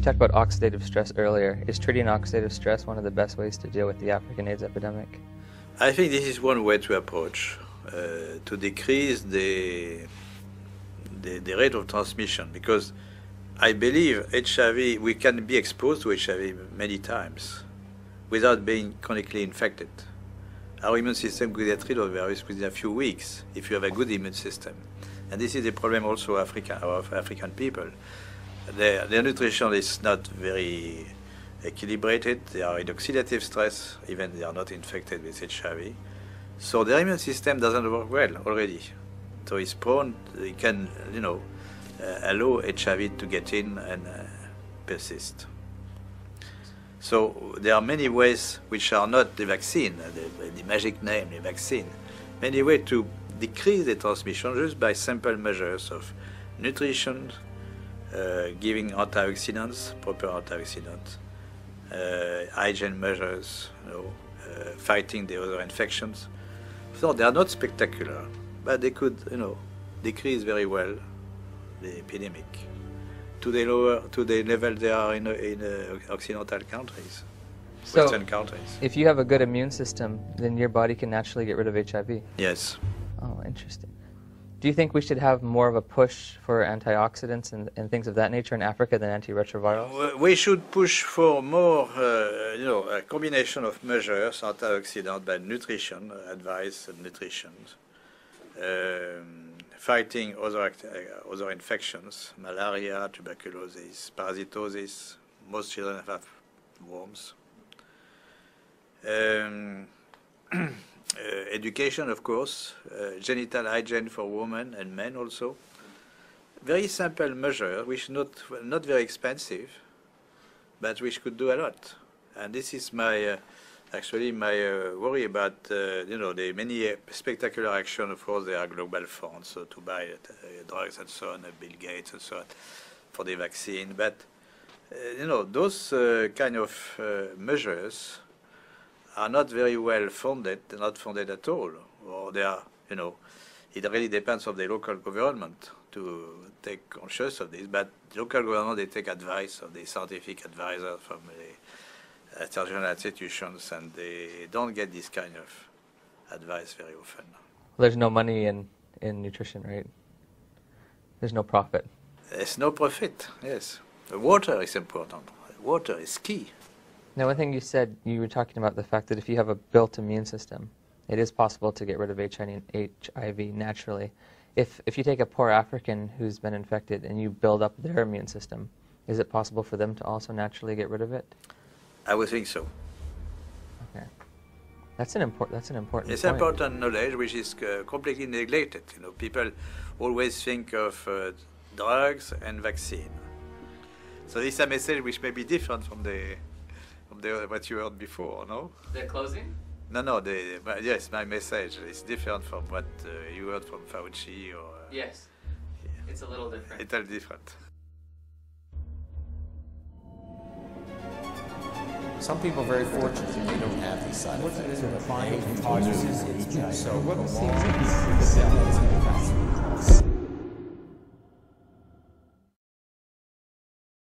You talked about oxidative stress earlier. Is treating oxidative stress one of the best ways to deal with the African AIDS epidemic? I think this is one way to approach, to decrease the rate of transmission, because I believe HIV, we can be exposed to HIV many times without being chronically infected. Our immune system could get rid of the virus within a few weeks if you have a good immune system. And this is a problem also of African people. Their nutrition is not very equilibrated. They are in oxidative stress, even they are not infected with HIV. So their immune system doesn't work well already. So it's prone, it can, you know, allow HIV to get in and persist. So there are many ways which are not the vaccine, the magic name, the vaccine. Many ways to decrease the transmission just by simple measures of nutrition, giving antioxidants, proper antioxidants, hygiene measures, you know, fighting the other infections. So they are not spectacular, but they could, you know, decrease very well the epidemic to the level they are in Occidental countries, so Western countries. If you have a good immune system, then your body can naturally get rid of HIV. Yes. Oh, interesting. Do you think we should have more of a push for antioxidants and things of that nature in Africa than antiretrovirals? We should push for more, you know, a combination of measures, antioxidant by nutrition, advice and nutrition, fighting other infections, malaria, tuberculosis, parasitosis. Most children have worms. Education, of course, genital hygiene for women and men also. Very simple measure, which is not very expensive, but which could do a lot. And this is my, actually, my worry about, you know, the many spectacular actions. Of course, there are global funds, so to buy drugs and so on, Bill Gates and so on, for the vaccine. But, you know, those kind of measures are not very well funded, not funded at all, or they are, you know, it really depends on the local government to take conscious of this, but the local government, they take advice of the scientific advisors from the international institutions, and they don't get this kind of advice very often. Well, there's no money in nutrition, right? There's no profit. There's no profit, yes. Water is important. Water is key. Now, one thing you said, you were talking about the fact that if you have a built immune system, it is possible to get rid of HIV naturally. If you take a poor African who's been infected and you build up their immune system, is it possible for them to also naturally get rid of it? I would think so. Okay, that's an important. It's point. Important knowledge which is completely neglected. You know, people always think of drugs and vaccine. So this is a message which may be different from what you heard before, no? They're closing? No, no, yes, my message is different from what you heard from Fauci or... yes, yeah. It's a little different. It's a little different. Some people are very fortunate that they don't have these side effects. What is it? Causes, so what